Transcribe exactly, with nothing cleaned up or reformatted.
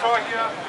Tor hier.